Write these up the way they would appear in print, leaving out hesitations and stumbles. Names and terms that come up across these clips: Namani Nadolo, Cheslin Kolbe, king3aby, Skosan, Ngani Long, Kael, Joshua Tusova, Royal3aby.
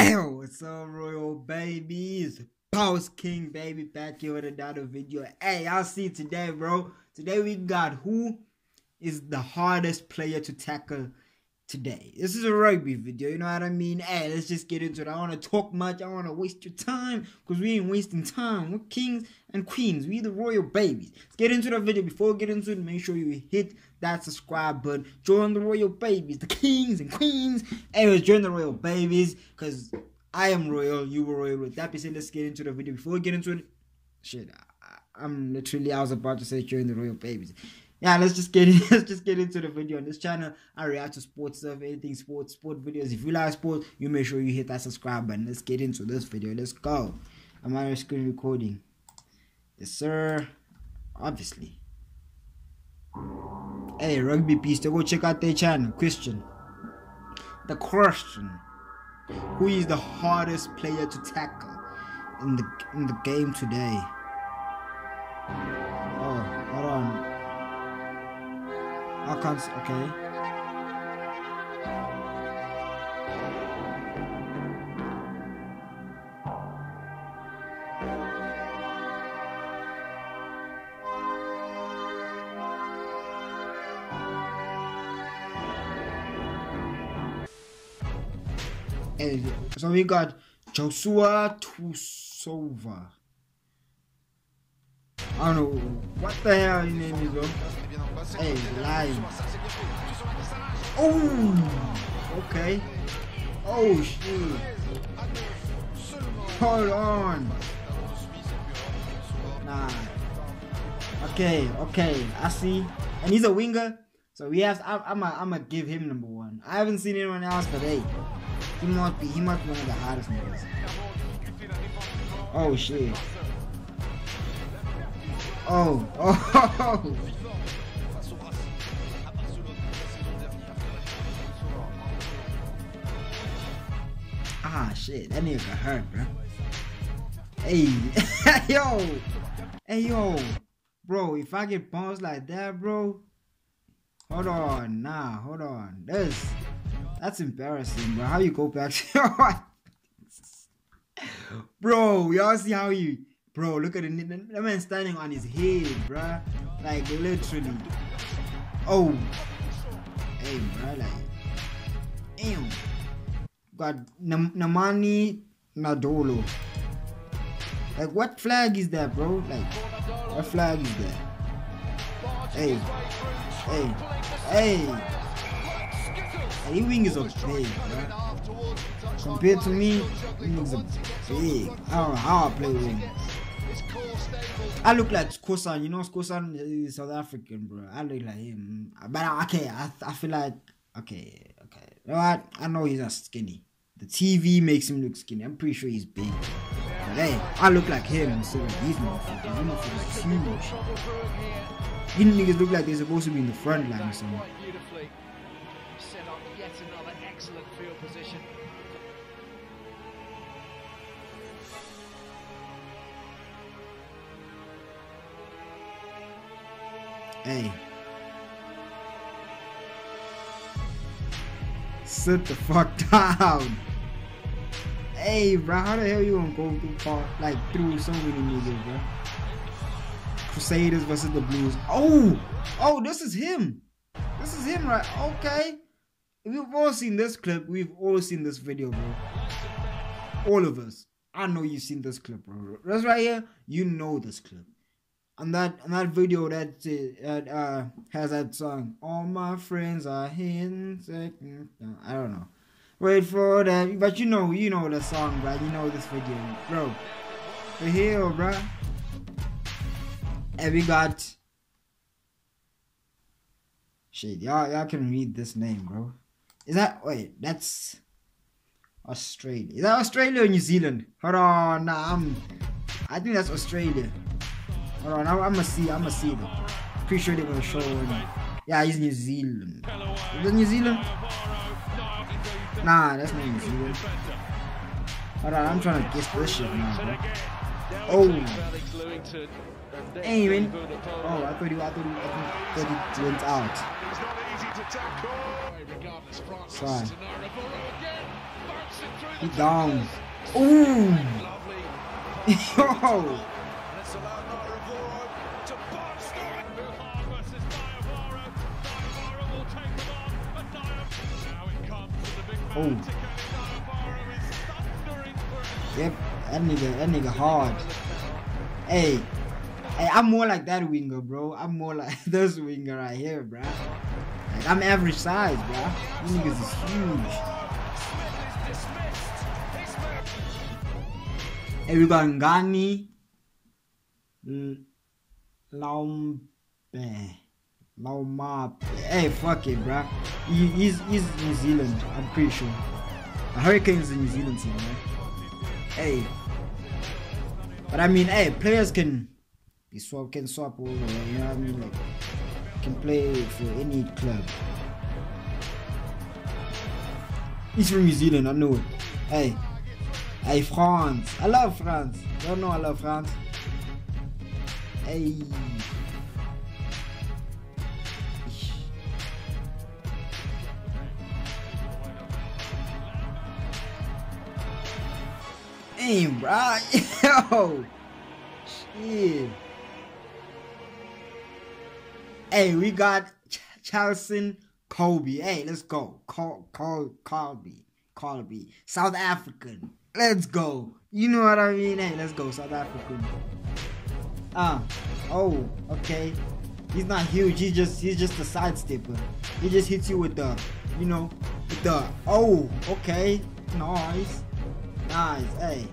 Hey, what's up, royal babies? Post King baby back here with another video. Hey, y'all see today, bro. Today we got who is the hardest player to tackle today. This is a rugby video, you know what I mean? Hey, let's just get into it. I don't want to talk much. I don't want to waste your time because we ain't wasting time. We're kings and queens. We the royal babies. Let's get into the video. Before we get into it, make sure you hit that subscribe button. Join the royal babies, the kings and queens. Anyways, join the royal babies because I am royal, you were royal. With that being said, let's get into the video. Before we get into it, I was about to say join the royal babies. Yeah, let's just get into the video. On this channel, I react to sports stuff, anything sports, sport videos. If you like sports, you make sure you hit that subscribe button. Let's get into this video. Let's go. I'm on screen recording. Yes, sir. Obviously. Hey, Rugby Beast, go check out their channel. Question. The question: who is the hardest player to tackle in the game today? Oh, hold on. I can't. Okay. Hey, so we got Joshua Tusova. I don't know what the hell his name is, though. Hey, live. Oh, okay. Oh, shit. Hold on. Nah. Okay. I see. And he's a winger, so we have. I'ma give him number one. I haven't seen anyone else, but hey, he must be one of the hardest niggas. Oh shit. Oh. Ah, shit. That nigga got hurt, bro. Hey. Hey, yo. Bro, if I get bounced like that, bro. Hold on. Nah, hold on. That's embarrassing, bro. How you go back to your... Bro, y'all see how you... Bro, look at the man standing on his head, bruh. Like, literally. Oh. Hey, bruh, like. Damn. Got Namani Nadolo. Like, what flag is that, bro? Like, what flag is that? Hey. His wing is a big, bruh. Compared to me, wings are big. I don't know how I play wing. I look like Skosan, you know. Skosan is South African, bro. I look like him, but okay, I feel like okay. You know what? I know he's not skinny. The TV makes him look skinny. I'm pretty sure he's big, but hey, I look like him instead of these motherfuckers. You motherfuckers are huge. These niggas look like they're supposed to be in the front line or something. Set up yet another excellent field position. Hey, sit the fuck down. Hey, bro, how the hell you gonna go through far, like through so many niggas, bro? Crusaders versus the Blues. Oh, this is him. This is him, right? Okay, we've all seen this clip. We've all seen this video, bro. All of us. I know you've seen this clip, bro. That's right here. You know this clip. On that video that has that song, all my friends are hidden. I don't know. Wait for that, but you know the song, bro. You know this video, bro. The hell, bro. And we got shit. Y'all can read this name, bro. Is that wait? That's Australia. Is that Australia or New Zealand? Hold on, nah. I think that's Australia. Hold on, I'ma see them. Pretty sure they're gonna show him. Yeah, he's New Zealand. Is that New Zealand? Nah, that's not New Zealand. Hold on, I'm trying to guess this shit now, bro. Oh. Hey, man. Oh, I thought it went out. Sorry. Down. Ooh. Yo. Oh. Yep, that nigga hard. Hey. Hey, I'm more like that winger, bro. I'm more like this winger right here, bro. Like, I'm average size, bro. These niggas is huge. Hey, we got Ngani Long. Hey, fuck it, bro. He's New Zealand, I'm pretty sure. The Hurricanes in New Zealand team, right? Hey. But I mean, hey, players can swap all the way, you know what I mean? Like, can play for any club. He's from New Zealand, I know it. Hey. Hey, France. I love France. Don't know I love France. Hey. Damn, right? Yo! Shit. Hey, we got Cheslin Kolbe. Hey, let's go. Kolbe. South African. Let's go. You know what I mean? Hey, let's go. South African. Oh, okay. He's not huge. He's just a sidestepper. He just hits you with the, you know, with the, oh, okay. Nice. Nice, hey.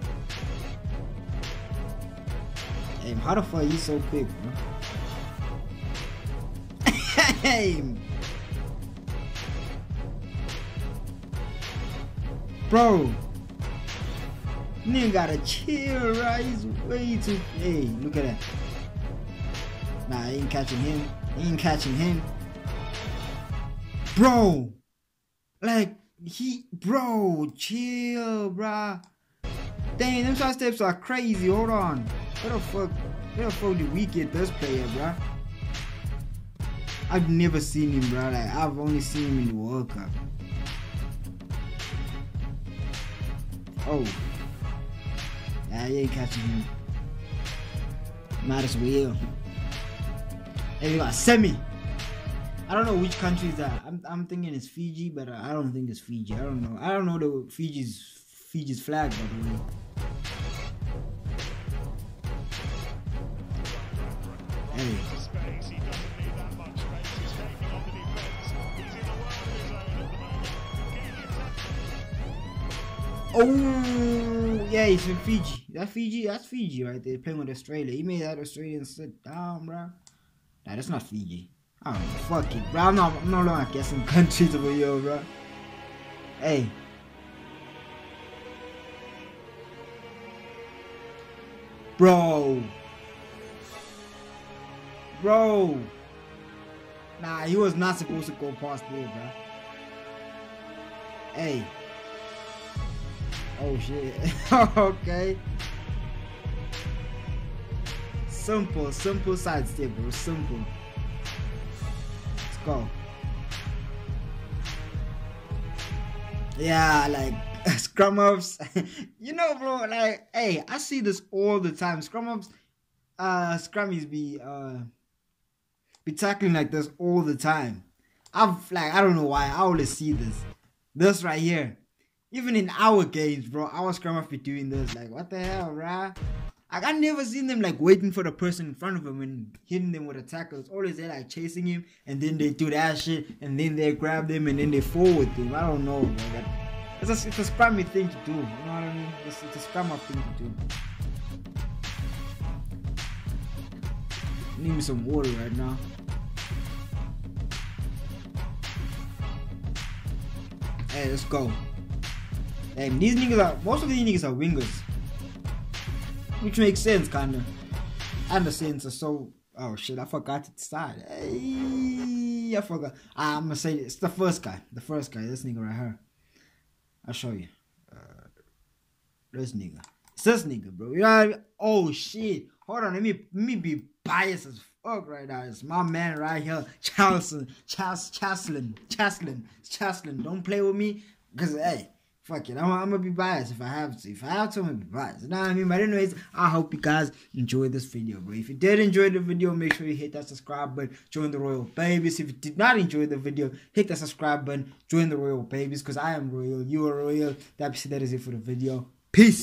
Damn, how the fuck you so big, bro? Damn. Bro. Nigga gotta chill, right? He's way too... Hey, look at that. Nah, I ain't catching him. Bro. Like... Bro, chill, bruh. Dang, them side steps are crazy. Hold on. Where the fuck did we get this player, bruh? I've never seen him, bruh. Like, I've only seen him in the World Cup. Oh. Nah, you ain't catching him. Might as well. Hey, we got Semi. I don't know which country is that. I'm thinking it's Fiji, but I don't think it's Fiji. I don't know. I don't know the Fiji's flag, by the way. Hey. Oh, yeah, it's in Fiji. That's Fiji right there, playing with Australia. He made that Australian sit down, bro. Nah, that's not Fiji. Oh, fuck it, bro. I'm not guessing countries over here, bro. Hey. Bro. Nah, he was not supposed to go past there, bro. Hey. Oh, shit. Okay. Simple sidestep, bro. Simple. Go. Yeah, like scrum ups. You know, bro, like, hey, I see this all the time. Scrum ups, scrummies be tackling like this all the time. I don't know why I always see this right here. Even in our games, bro, our scrum ups be doing this. Like, what the hell, bro? Like, I never seen them like waiting for the person in front of them and hitting them with a tackle. It's always there like chasing him, and then they do that shit, and then they grab them, and then they forward them. I don't know, man. It's a scrummy thing to do. You know what I mean? It's a scrum up thing to do. I need me some water right now. Hey, let's go. And these niggas are, most of these niggas are wingers. Which makes sense, kinda. And the Saints are so... Oh shit, I forgot to decide. Hey, I forgot. I'm gonna say it's the first guy. This nigga right here. I'll show you. This nigga. It's this nigga, bro. You know what I mean? Oh shit. Hold on, let me be biased as fuck right now. It's my man right here. Cheslin. Don't play with me. Because, hey, Fuck it, I'm gonna be biased if I have to. If I have to, I'm gonna be biased. You know what I mean? But anyways, I hope you guys enjoyed this video, bro. If you did enjoy the video, make sure you hit that subscribe button, join the Royal Babies. If you did not enjoy the video, hit that subscribe button, join the Royal Babies, because I am royal, you are royal. That is it for the video. Peace.